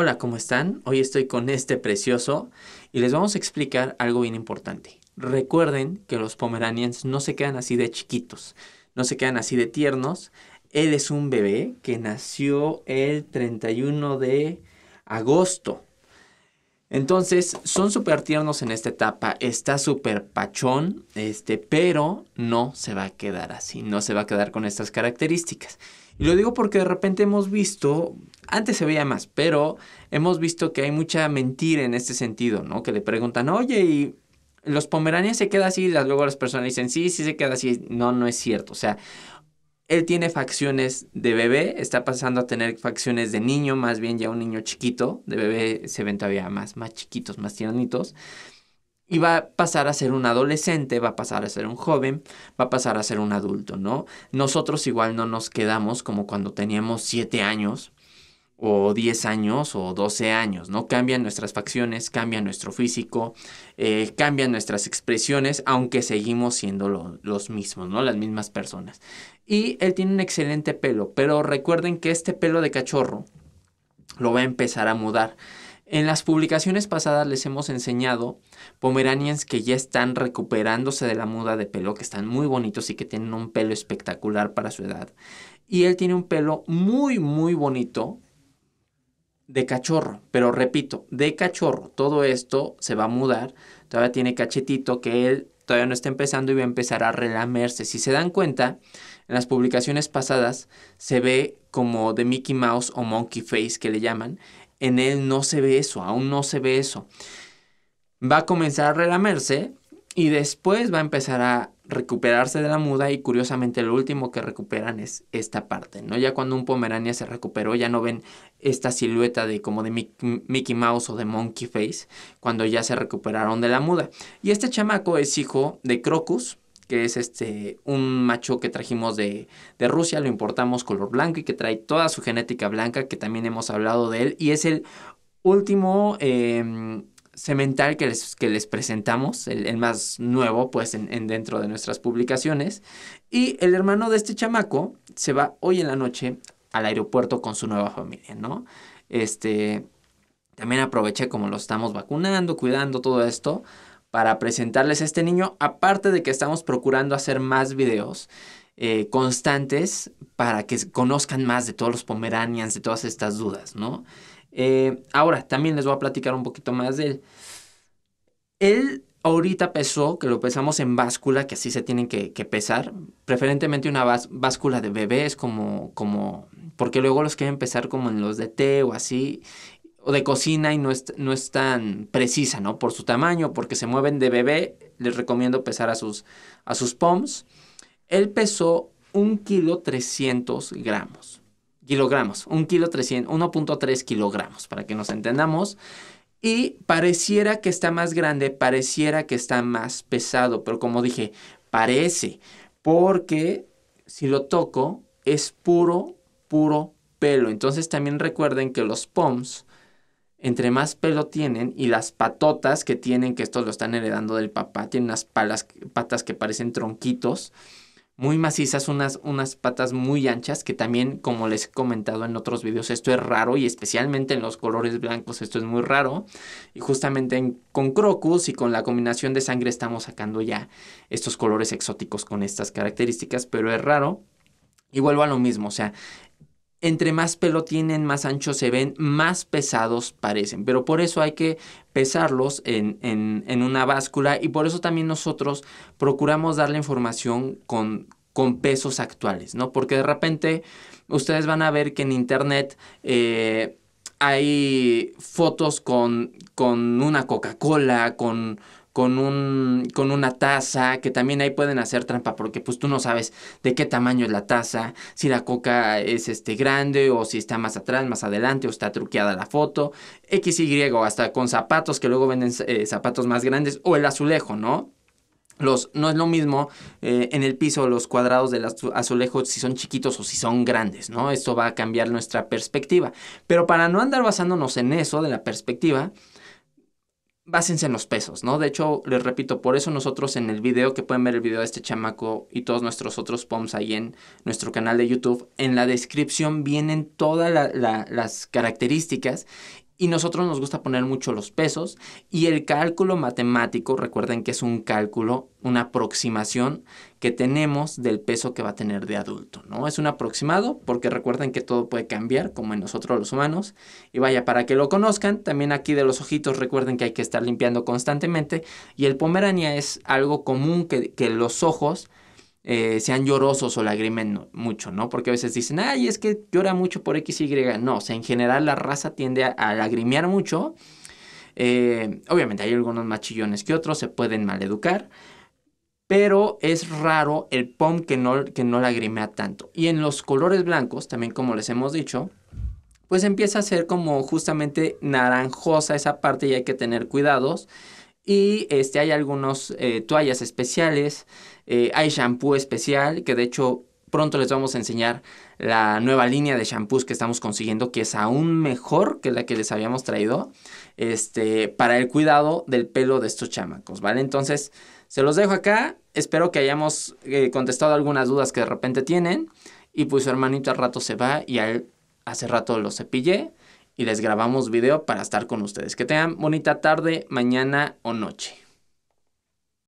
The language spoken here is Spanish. Hola, ¿cómo están? Hoy estoy con este precioso y les vamos a explicar algo bien importante. Recuerden que los Pomeranians no se quedan así de chiquitos, no se quedan así de tiernos. Él es un bebé que nació el 31 de agosto. Entonces, son súper tiernos en esta etapa, está súper pachón, pero no se va a quedar así, no se va a quedar con estas características. Y lo digo porque de repente hemos visto, antes se veía más, pero hemos visto que hay mucha mentira en este sentido, ¿no? Que le preguntan, oye, ¿y los Pomeranians se quedan así? Y luego las personas dicen, sí, sí se queda así. No, no es cierto, o sea, él tiene facciones de bebé, está pasando a tener facciones de niño, más bien ya un niño chiquito. De bebé se ven todavía más chiquitos, más tiernitos. Y va a pasar a ser un adolescente, va a pasar a ser un joven, va a pasar a ser un adulto, ¿no? Nosotros igual no nos quedamos como cuando teníamos 7 años, o 10 años, o 12 años, ¿no? Cambian nuestras facciones, cambian nuestro físico, cambian nuestras expresiones, aunque seguimos siendo los mismos, ¿no? Las mismas personas. Y él tiene un excelente pelo, pero recuerden que este pelo de cachorro lo va a empezar a mudar. En las publicaciones pasadas les hemos enseñado Pomeranians que ya están recuperándose de la muda de pelo, que están muy bonitos y que tienen un pelo espectacular para su edad. Y él tiene un pelo muy, muy bonito de cachorro, pero repito, de cachorro. Todo esto se va a mudar, todavía tiene cachetito que él todavía no está empezando y va a empezar a relamerse. Si se dan cuenta, en las publicaciones pasadas se ve como de Mickey Mouse o Monkey Face que le llaman. En él no se ve eso, aún no se ve eso. Va a comenzar a relamerse y después va a empezar a recuperarse de la muda y curiosamente lo último que recuperan es esta parte, ¿no? Ya cuando un Pomerania se recuperó ya no ven esta silueta de como de Mickey Mouse o de Monkey Face cuando ya se recuperaron de la muda. Y este chamaco es hijo de Krokus, que es un macho que trajimos de Rusia, lo importamos color blanco y que trae toda su genética blanca, que también hemos hablado de él y es el último semental que les presentamos, el más nuevo pues en dentro de nuestras publicaciones. Y el hermano de este chamaco se va hoy en la noche al aeropuerto con su nueva familia, ¿no? También aproveché como lo estamos vacunando, cuidando todo esto para presentarles a este niño, aparte de que estamos procurando hacer más videos constantes para que conozcan más de todos los Pomeranians, de todas estas dudas, ¿no? Ahora, también les voy a platicar un poquito más de él. Él ahorita pesó, que lo pesamos en báscula, que así se tienen que pesar. Preferentemente una báscula de bebés, porque luego los quieren pesar como en los de té o así, o de cocina y no es tan precisa, ¿no? Por su tamaño, porque se mueven de bebé, les recomiendo pesar a sus poms. Él pesó 1,3 kg. Kilogramos, 1.3 kilogramos, para que nos entendamos. Y pareciera que está más grande, pareciera que está más pesado, pero como dije, parece, porque si lo toco es puro pelo. Entonces también recuerden que los poms, entre más pelo tienen y las patotas que tienen, que estos lo están heredando del papá, tienen unas patas que parecen tronquitos, muy macizas, unas patas muy anchas, que también, como les he comentado en otros videos, esto es raro y especialmente en los colores blancos esto es muy raro. Y justamente con Krokus y con la combinación de sangre estamos sacando ya estos colores exóticos con estas características, pero es raro. Y vuelvo a lo mismo, o sea, entre más pelo tienen, más anchos se ven, más pesados parecen. Pero por eso hay que pesarlos en una báscula y por eso también nosotros procuramos darle información con pesos actuales, ¿no? Porque de repente ustedes van a ver que en internet hay fotos con una Coca-Cola, con una taza, que también ahí pueden hacer trampa porque pues tú no sabes de qué tamaño es la taza, si la coca es grande o si está más atrás, más adelante o está truqueada la foto, XY, o hasta con zapatos que luego venden zapatos más grandes o el azulejo, ¿no? No es lo mismo en el piso los cuadrados del azulejo si son chiquitos o si son grandes, ¿no? Esto va a cambiar nuestra perspectiva, pero para no andar basándonos en eso de la perspectiva, básense en los pesos, ¿no? De hecho, les repito, por eso nosotros en el video, que pueden ver el video de este chamaco y todos nuestros otros poms ahí en nuestro canal de YouTube, en la descripción vienen todas las características y nosotros nos gusta poner mucho los pesos, y el cálculo matemático, recuerden que es un cálculo, una aproximación que tenemos del peso que va a tener de adulto, ¿no? Es un aproximado porque recuerden que todo puede cambiar, como en nosotros los humanos, y vaya, para que lo conozcan, también aquí de los ojitos recuerden que hay que estar limpiando constantemente, y el pomerania es algo común que los ojos sean llorosos o lagrimen mucho, ¿no? Porque a veces dicen, ay, es que llora mucho por X, Y. No, o sea, en general la raza tiende a lagrimear mucho. Obviamente hay algunos más chillones que otros, se pueden maleducar, pero es raro el pom que no lagrimea tanto. Y en los colores blancos, también como les hemos dicho, pues empieza a ser como justamente naranjosa esa parte y hay que tener cuidados. Y hay algunos toallas especiales, hay shampoo especial, que de hecho pronto les vamos a enseñar la nueva línea de shampoos que estamos consiguiendo, que es aún mejor que la que les habíamos traído, para el cuidado del pelo de estos chamacos, ¿vale? Entonces, se los dejo acá, espero que hayamos contestado algunas dudas que de repente tienen, y pues su hermanito al rato se va, y hace rato lo cepillé, y les grabamos video para estar con ustedes. Que tengan bonita tarde, mañana o noche.